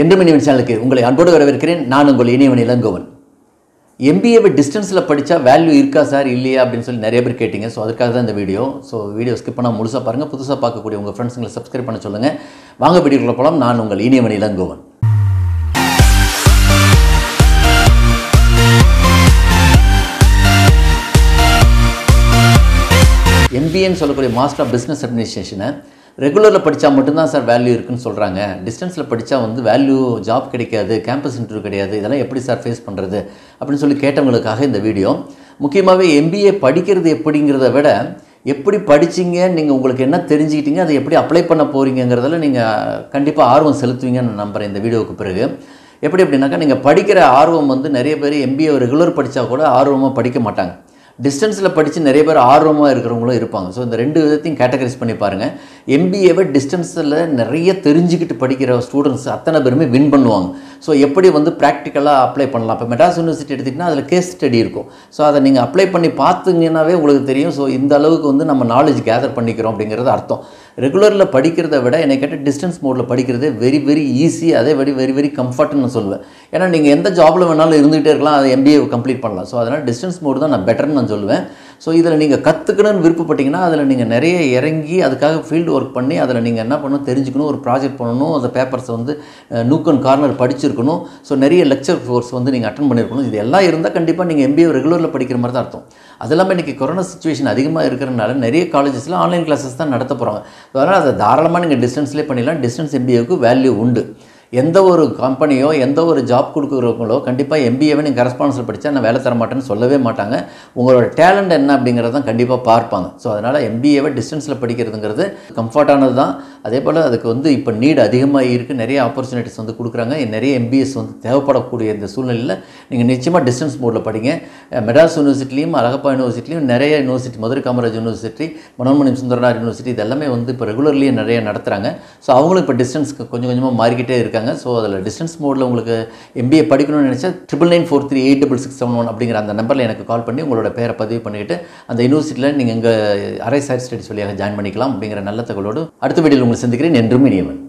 என்றும் இனிவன் சேனலுக்கு உங்களை அன்போடு வரவேற்கிறேன். நான் உங்கள் இனிவன் இளங்கோவன். எம்பிஏவை டிஸ்டன்ஸில் படித்தா வேல்யூ இருக்கா சார் இல்லையா அப்படின்னு சொல்லி நிறைய பேர் கேட்டிங்க. ஸோ அதுக்காக தான் இந்த வீடியோ. ஸோ வீடியோ ஸ்கிப் பண்ணால் முழுசாக பாருங்கள். புதுசாக பார்க்கக்கூடிய உங்கள் ஃப்ரெண்ட்ஸுங்களை சப்ஸ்கிரைப் பண்ண சொல்லுங்கள். வாங்க வீடியோக்குள்ள போகலாம். நான் உங்கள் இனிவன் இளங்கோவன். எம்பிஏன்னு சொல்லக்கூடிய மாஸ்டர் ஆஃப் பிஸ்னஸ் அட்மினிஸ்ட்ரேஷனை ரெகுலரில் படித்தா மட்டும்தான் சார் வேல்யூ இருக்குன்னு சொல்கிறாங்க. டிஸ்டன்ஸில் படித்தா வந்து வேல்யூ, ஜாப் கிடைக்காது, கேம்பஸ் இன்டர்வியூ கிடையாது, இதெல்லாம் எப்படி சார் ஃபேஸ் பண்ணுறது அப்படின்னு சொல்லி கேட்டவங்களுக்காக இந்த வீடியோ. முக்கியமாகவே எம்பிஏ படிக்கிறது எப்படிங்கிறத விட எப்படி படிச்சிங்க, நீங்கள் உங்களுக்கு என்ன தெரிஞ்சுக்கிட்டீங்க, அதை எப்படி அப்ளை பண்ண போகிறீங்கிறதால நீங்கள் கண்டிப்பாக ஆர்வம் செலுத்துவீங்கன்னு நம்புகிறேன். இந்த வீடியோவுக்கு பிறகு எப்படினாக்கா, நீங்கள் படிக்கிற ஆர்வம் வந்து நிறைய பேர் எம்பிஏ ரெகுலர் படித்தா கூட ஆர்வமாக படிக்க மாட்டாங்க. டிஸ்டன்ஸில் படித்து நிறைய பேர் ஆர்வமாக இருக்கிறவங்களும் இருப்பாங்க. ஸோ இந்த ரெண்டு விதத்தையும் கேட்டகரைஸ் பண்ணி பாருங்கள். எம்பிஏவை டிஸ்டன்ஸில் நிறைய தெரிஞ்சுக்கிட்டு படிக்கிற ஸ்டூடெண்ட்ஸ் அத்தனை பேருமே வின் பண்ணுவாங்க. ஸோ எப்படி வந்து ப்ராக்டிக்கலாக அப்ளை பண்ணலாம். இப்போ மெட்ராஸ் யூனிவர்சிட்டி எடுத்திங்கன்னா அதில் கேஸ் ஸ்டடி இருக்கும். ஸோ அதை நீங்கள் அப்ளை பண்ணி பார்த்துங்கன்னாவே உங்களுக்கு தெரியும். ஸோ இந்த அளவுக்கு வந்து நம்ம நாலேஜ் கேதர் பண்ணிக்கிறோம் அப்படிங்கிறது அர்த்தம். ரெகுலரில் படிக்கிறத விட என்னை கேட்டால் டிஸ்டன்ஸ் மோடில் படிக்கிறது வெரி வெரி ஈஸி, அதே வெரி வெரி வெரி கம்ஃபர்ட்னு நான் சொல்லுவேன். ஏன்னா நீங்கள் எந்த ஜாபில் வேணாலும் இருந்துகிட்டே இருக்கலாம், அதை எம்பிஏ கம்ப்ளீட் பண்ணலாம். ஸோ அதனால் டிஸ்டன்ஸ் மோடு தான் நான் பெட்டர்னு நான் சொல்லுவேன். ஸோ இதில் நீங்கள் கற்றுக்கணும்னு விருப்பப்பட்டீங்கன்னா அதில் நீங்கள் நிறைய இறங்கி அதுக்காக ஃபீல்டு ஒர்க் பண்ணி அதில் நீங்கள் என்ன பண்ணணும் தெரிஞ்சுக்கணும், ஒரு ப்ராஜெக்ட் பண்ணணும், அந்த பேப்பர்ஸை வந்து நூக் அண்ட் கார்னர் படிச்சிருக்கணும். ஸோ நிறைய லெக்சர் கோர்ஸ் வந்து நீங்கள் அட்டன் பண்ணியிருக்கணும். இது எல்லாம் இருந்தால் கண்டிப்பாக நீங்கள் எம்பிஏ ரெகுலரில் படிக்கிற மாதிரி தான் அர்த்தம். அது இல்லாமல் இன்றைக்கி கொரோனா சுச்சுவேஷன் அதிகமாக இருக்கிறனால நிறைய காலேஜஸில் ஆன்லைன் கிளாஸஸ் தான் நடத்த போகிறாங்க. ஸோ அதனால் அதை தாராளமாக நீங்கள் டிஸ்டன்ஸ்லேயே பண்ணிடலாம். டிஸ்டன்ஸ் எம்பிஏவுக்கு வேல்யூ உண்டு. எந்த ஒரு கம்பெனியோ எந்த ஒரு ஜாப் கொடுக்குறவங்களோ கண்டிப்பாக எம்பிஏவை நீங்கள் கரஸ்பாண்டன்ஸில் படித்தா நான் வேலை தர மாட்டேன்னு சொல்லவே மாட்டாங்க. உங்களோட டேலண்ட் என்ன அப்படிங்கிறது தான் கண்டிப்பாக பார்ப்பாங்க. ஸோ அதனால் எம்பிஏவை டிஸ்டன்ஸில் படிக்கிறதுங்கிறது கம்ஃபர்டானது தான். அதே போல் அதுக்கு வந்து இப்போ நீட் அதிகமாக இருக்குது. நிறைய ஆப்பர்ச்சுனிட்டிஸ் வந்து கொடுக்குறாங்க. நிறைய எம்பிஎஸ் வந்து தேவைப்படக்கூடிய இந்த சூழ்நிலையில் நீங்கள் நிச்சயமாக டிஸ்டன்ஸ் மோடில் படிங்க. மெட்ராஸ் யூனிவர்சிட்டிலையும், அழகப்பா யூனிவர்சிட்டிலையும், நிறைய university, Madurai Kamaraj university, Manonmani Sundaranar university, இதெல்லாமே வந்து இப்போ ரெகுலர்லேயே நிறைய நடத்துகிறாங்க. ஸோ அவங்களும் இப்போ டிஸ்டன்ஸ்க்கு கொஞ்சம் கொஞ்சமாக மாறிக்கிட்டே இருக்காங்க. ஸோ அதில் டிஸ்டன்ஸ் மோடில் உங்களுக்கு எம்பிஏ படிக்கணும்னு நினச்சா 9994386671 அப்படிங்கிற அந்த நம்பரில் எனக்கு கால் பண்ணி உங்களோட பேரை பதிவு பண்ணிக்கிட்டு அந்த யூனிவர்சிட்டியில் நீங்கள் எங்கள் அரை சைட் ஸ்டடிஸ் வழியாக ஜாயின் பண்ணிக்கலாம் அப்படிங்கிற நல்ல தகவலோடு அடுத்த வீடியோவில் உங்களை சந்திக்கிறேன். என்றும் இனியவன்.